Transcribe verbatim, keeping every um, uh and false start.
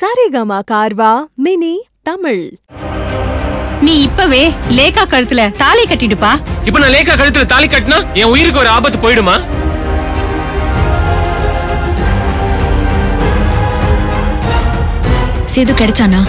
Saregama कार्वा mini Tamil நீ இப்பவே லேகா கழுத்துல தாலி கட்டிடுப்பா இப்போ நான் லேகா கழுத்துல தாலி கட்டினா என் உயிருக்கு ஒரு ஆபத்து போய்டுமா சேது கிடைச்சானா